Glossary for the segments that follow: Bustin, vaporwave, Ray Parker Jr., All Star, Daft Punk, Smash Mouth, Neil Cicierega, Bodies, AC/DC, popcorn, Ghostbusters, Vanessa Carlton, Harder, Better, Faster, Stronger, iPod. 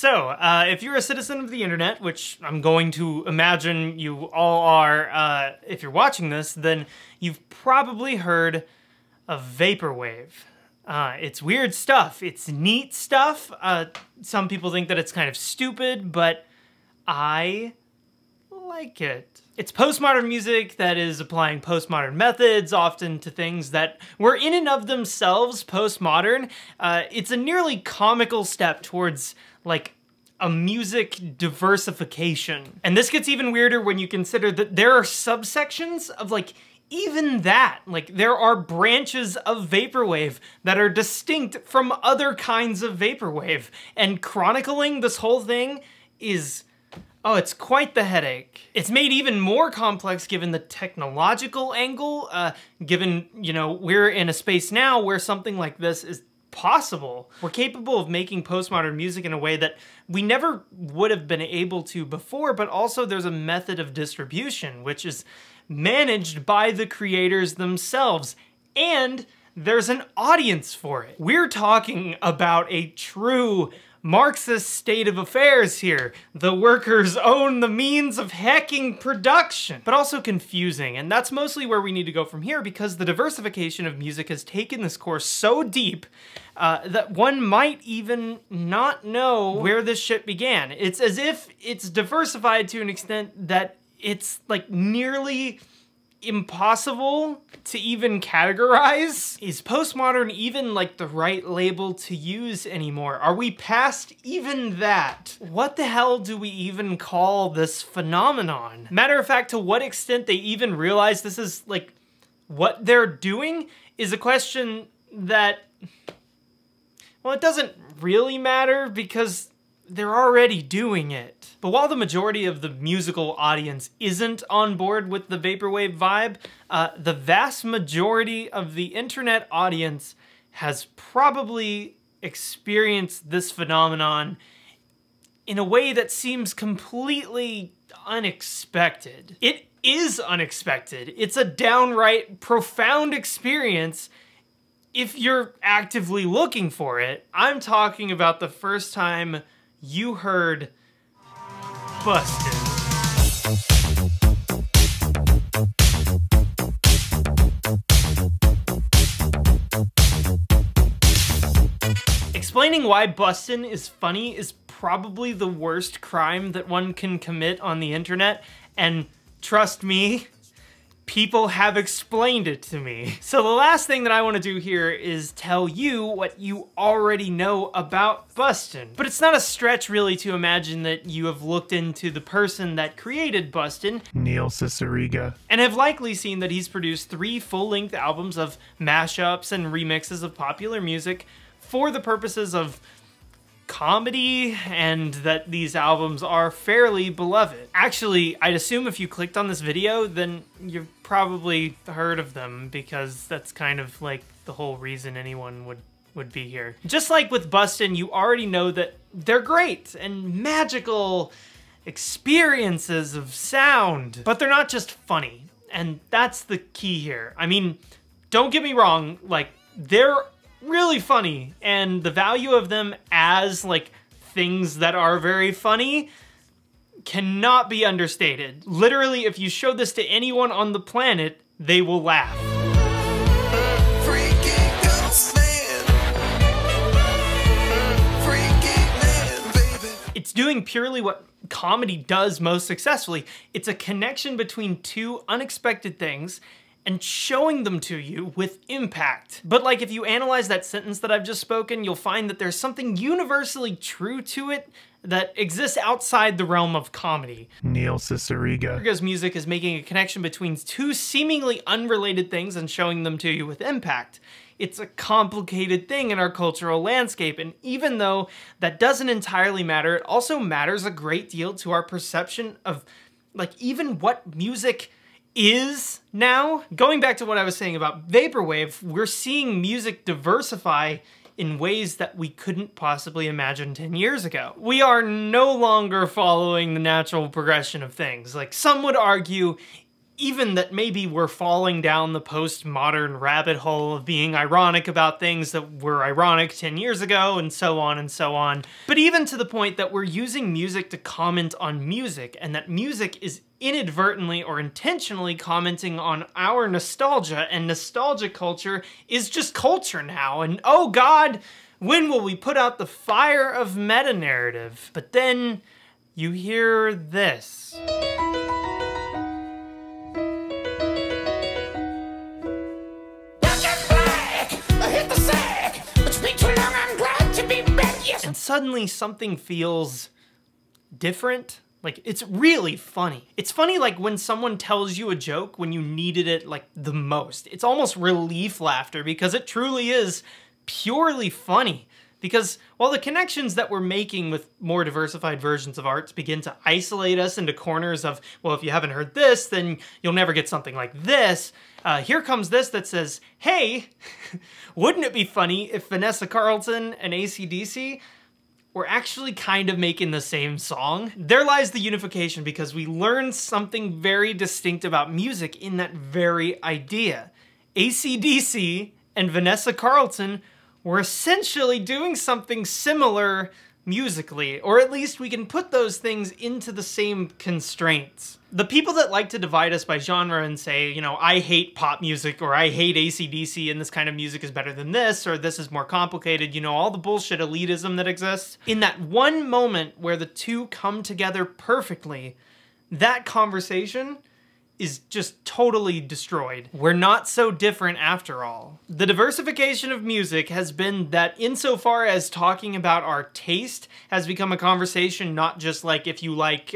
So, if you're a citizen of the internet, which I'm going to imagine you all are if you're watching this, then you've probably heard of vaporwave. It's weird stuff. It's neat stuff. Some people think that it's kind of stupid, but I like it. It's postmodern music that is applying postmodern methods, often to things that were in and of themselves postmodern. It's a nearly comical step towards, like, a music diversification. And this gets even weirder when you consider that there are subsections of, like, even that. Like, there are branches of vaporwave that are distinct from other kinds of vaporwave. And chronicling this whole thing is... oh, it's quite the headache. It's made even more complex given the technological angle, given, you know, we're in a space now where something like this is possible. We're capable of making postmodern music in a way that we never would have been able to before, but also there's a method of distribution, which is managed by the creators themselves, and there's an audience for it. We're talking about a true Marxist state of affairs here. The workers own the means of hacking production, but also confusing, and that's mostly where we need to go from here, because the diversification of music has taken this course so deep that one might even not know where this shit began. It's as if it's diversified to an extent that it's, like, nearly impossible to even categorize. Is postmodern even, like, the right label to use anymore? Are we past even that? What the hell do we even call this phenomenon? Matter of fact, to what extent they even realize this is, like, what they're doing is a question that, well, it doesn't really matter because they're already doing it. But while the majority of the musical audience isn't on board with the vaporwave vibe, the vast majority of the internet audience has probably experienced this phenomenon in a way that seems completely unexpected. It is unexpected. It's a downright profound experience if you're actively looking for it. I'm talking about the first time you heard Bustin. Explaining why Bustin is funny is probably the worst crime that one can commit on the internet, and trust me, people have explained it to me. So the last thing that I want to do here is tell you what you already know about Bustin. But it's not a stretch really to imagine that you have looked into the person that created Bustin, Neil Cicierega, and have likely seen that he's produced 3 full-length albums of mashups and remixes of popular music for the purposes of comedy, and that these albums are fairly beloved. Actually, I'd assume if you clicked on this video, then you've probably heard of them, because that's kind of like the whole reason anyone would be here. Just like with Bustin, you already know that they're great and magical experiences of sound, but they're not just funny, and that's the key here. I mean, don't get me wrong, like, they're really funny, and the value of them as, like, things that are very funny cannot be understated. Literally, if you show this to anyone on the planet, they will laugh. It's doing purely what comedy does most successfully. It's a connection between two unexpected things and showing them to you with impact. But, like, if you analyze that sentence that I've just spoken, you'll find that there's something universally true to it that exists outside the realm of comedy. Neil Cicierega's music is making a connection between two seemingly unrelated things and showing them to you with impact. It's a complicated thing in our cultural landscape, and even though that doesn't entirely matter, it also matters a great deal to our perception of, like, even what music is now. Going back to what I was saying about vaporwave, we're seeing music diversify in ways that we couldn't possibly imagine 10 years ago. We are no longer following the natural progression of things. Like, some would argue even that maybe we're falling down the postmodern rabbit hole of being ironic about things that were ironic 10 years ago, and so on and so on. But even to the point that we're using music to comment on music, and that music is inadvertently or intentionally commenting on our nostalgia, and nostalgia culture is just culture now, and oh God, when will we put out the fire of meta-narrative? But then you hear this. And suddenly something feels different. Like, it's really funny. It's funny like when someone tells you a joke when you needed it like the most. It's almost relief laughter because it truly is purely funny. Because while the connections that we're making with more diversified versions of arts begin to isolate us into corners of, well, if you haven't heard this, then you'll never get something like this. Here comes this that says, hey, wouldn't it be funny if Vanessa Carlton and AC/DC were actually kind of making the same song? There lies the unification, because we learn something very distinct about music in that very idea. AC/DC and Vanessa Carlton were essentially doing something similar musically, or at least we can put those things into the same constraints. The people that like to divide us by genre and say, you know, I hate pop music, or I hate AC/DC, and this kind of music is better than this, or this is more complicated, you know, all the bullshit elitism that exists. In that one moment where the two come together perfectly, that conversation is just totally destroyed. We're not so different after all. The diversification of music has been that insofar as talking about our taste has become a conversation, not just like if you like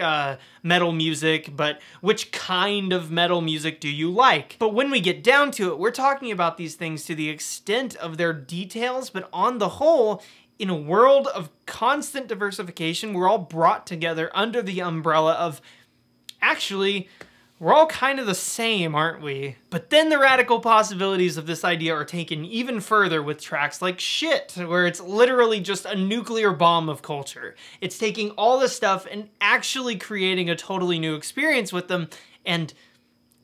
metal music, but which kind of metal music do you like? But when we get down to it, we're talking about these things to the extent of their details, but on the whole, in a world of constant diversification, we're all brought together under the umbrella of, actually, we're all kind of the same, aren't we? But then the radical possibilities of this idea are taken even further with tracks like Shit, where it's literally just a nuclear bomb of culture. It's taking all this stuff and actually creating a totally new experience with them, and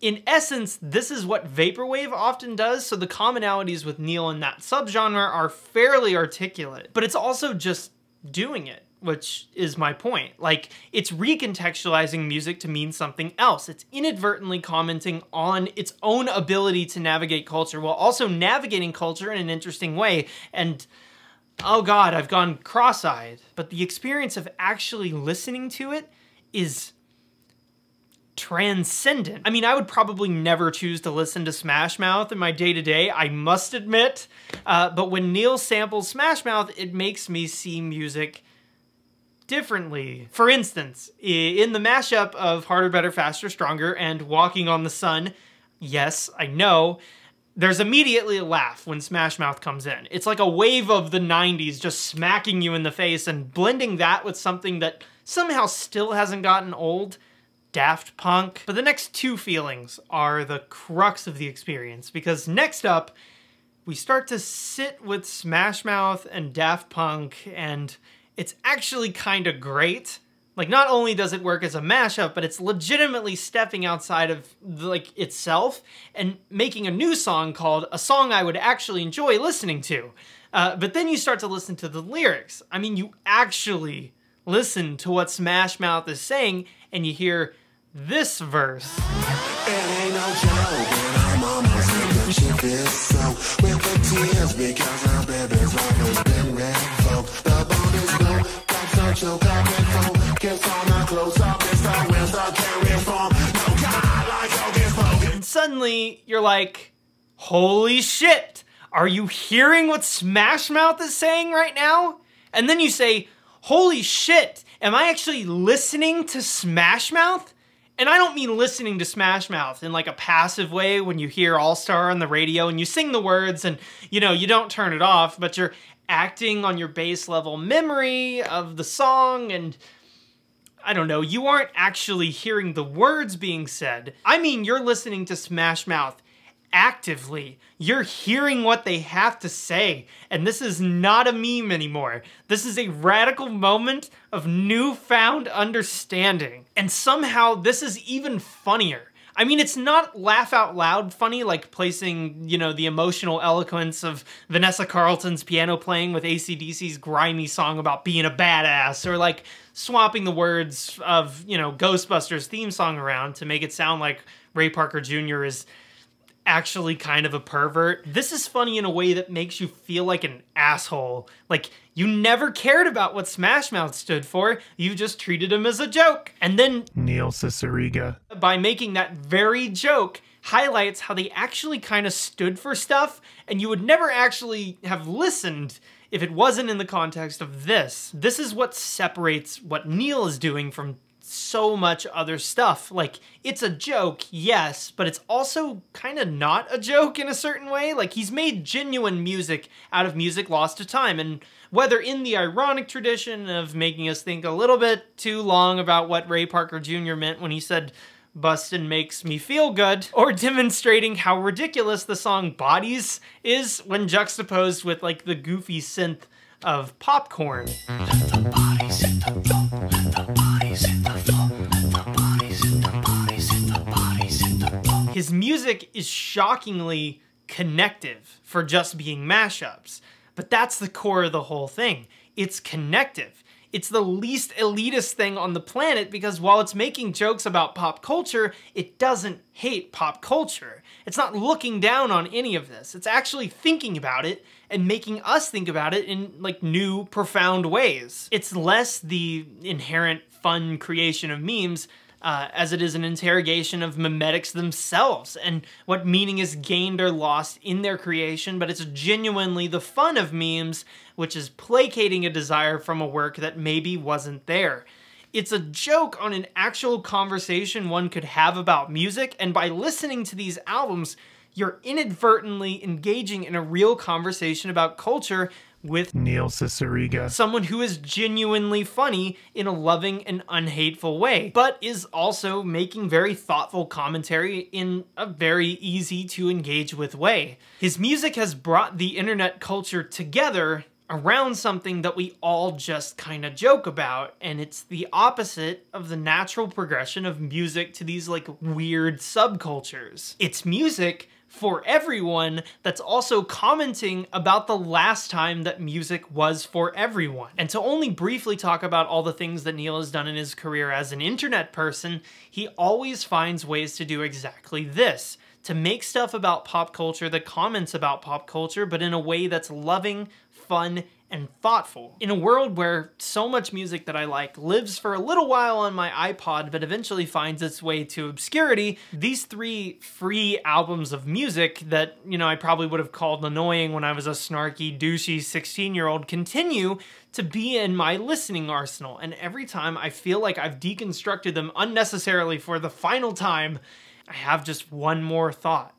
in essence, this is what vaporwave often does, so the commonalities with Neil in that subgenre are fairly articulate. But it's also just doing it, which is my point. Like, it's recontextualizing music to mean something else. It's inadvertently commenting on its own ability to navigate culture while also navigating culture in an interesting way. And oh God, I've gone cross-eyed. But the experience of actually listening to it is transcendent. I mean, I would probably never choose to listen to Smash Mouth in my day-to-day, I must admit. But when Neil samples Smash Mouth, it makes me see music differently. For instance, in the mashup of Harder, Better, Faster, Stronger and Walking on the Sun, yes, I know, there's immediately a laugh when Smash Mouth comes in. It's like a wave of the 90s just smacking you in the face, and blending that with something that somehow still hasn't gotten old, Daft Punk. But the next two feelings are the crux of the experience, because next up, we start to sit with Smash Mouth and Daft Punk, and it's actually kind of great. Like, not only does it work as a mashup, but it's legitimately stepping outside of, like, itself and making a new song called A Song I Would Actually Enjoy Listening To. But then you start to listen to the lyrics. I mean, you actually listen to what Smash Mouth is saying, and you hear this verse. It ain't no joke, but I'm almost gonna check this out with the tears because our baby's always been revoked. The bone is and suddenly, you're like, holy shit! Are you hearing what Smash Mouth is saying right now? And then you say, holy shit, am I actually listening to Smash Mouth? And I don't mean listening to Smash Mouth in like a passive way when you hear All Star on the radio and you sing the words and, you know, you don't turn it off, but you're acting on your base level memory of the song, and I don't know, you aren't actually hearing the words being said. I mean, you're listening to Smash Mouth actively. You're hearing what they have to say, and this is not a meme anymore. This is a radical moment of newfound understanding, and somehow this is even funnier. I mean, it's not laugh out loud funny, like placing, you know, the emotional eloquence of Vanessa Carlton's piano playing with AC/DC's grimy song about being a badass, or like swapping the words of, you know, Ghostbusters theme song around to make it sound like Ray Parker Jr. is actually kind of a pervert. This is funny in a way that makes you feel like an asshole. Like, you never cared about what Smash Mouth stood for, you just treated him as a joke. And then Neil Cicierega, by making that very joke, highlights how they actually kind of stood for stuff, and you would never actually have listened if it wasn't in the context of this. This is what separates what Neil is doing from so much other stuff. Like, it's a joke, yes, but it's also kind of not a joke in a certain way. Like, he's made genuine music out of music lost to time, and whether in the ironic tradition of making us think a little bit too long about what Ray Parker Jr. meant when he said, "Bustin makes me feel good," or demonstrating how ridiculous the song Bodies is when juxtaposed with like the goofy synth of Popcorn. Let the bodies hit the floor, let the bodies hit the floor, let the bodies hit the bodies hit the bodies hit the floor. His music is shockingly connective for just being mashups, but that's the core of the whole thing. It's connective. It's the least elitist thing on the planet because while it's making jokes about pop culture, it doesn't hate pop culture. It's not looking down on any of this. It's actually thinking about it and making us think about it in like new, profound ways. It's less the inherent fun creation of memes as it is an interrogation of memetics themselves and what meaning is gained or lost in their creation, but it's genuinely the fun of memes, which is placating a desire from a work that maybe wasn't there. It's a joke on an actual conversation one could have about music, and by listening to these albums, you're inadvertently engaging in a real conversation about culture with Neil Cicierega, someone who is genuinely funny in a loving and unhateful way, but is also making very thoughtful commentary in a very easy to engage with way. His music has brought the internet culture together around something that we all just kind of joke about, and it's the opposite of the natural progression of music to these like weird subcultures. It's music for everyone that's also commenting about the last time that music was for everyone. And to only briefly talk about all the things that Neil has done in his career as an internet person, he always finds ways to do exactly this, to make stuff about pop culture that comments about pop culture, but in a way that's loving, fun, and thoughtful. In a world where so much music that I like lives for a little while on my iPod but eventually finds its way to obscurity, these three free albums of music that, you know, I probably would have called annoying when I was a snarky, douchey 16-year-old continue to be in my listening arsenal, and every time I feel like I've deconstructed them unnecessarily for the final time, I have just one more thought.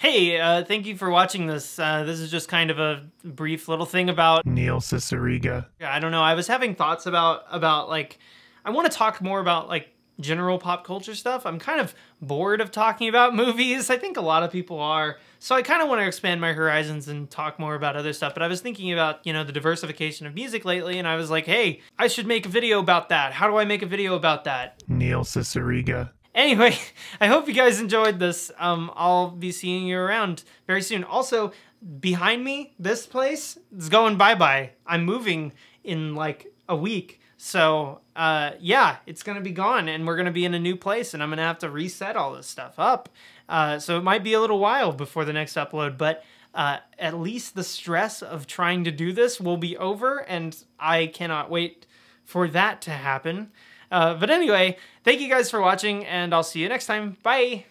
Hey, thank you for watching this. This is just kind of a brief little thing about Neil Cicierega. I don't know, I was having thoughts about like, I want to talk more about like general pop culture stuff. I'm kind of bored of talking about movies. I think a lot of people are. So I kind of want to expand my horizons and talk more about other stuff. But I was thinking about, you know, the diversification of music lately, and I was like, hey, I should make a video about that. How do I make a video about that? Neil Cicierega. Anyway, I hope you guys enjoyed this. I'll be seeing you around very soon. Also, behind me, this place is going bye-bye. I'm moving in like a week. So yeah, it's gonna be gone and we're gonna be in a new place and I'm gonna have to reset all this stuff up. So it might be a little while before the next upload, but at least the stress of trying to do this will be over, and I cannot wait for that to happen. But anyway, thank you guys for watching, and I'll see you next time. Bye!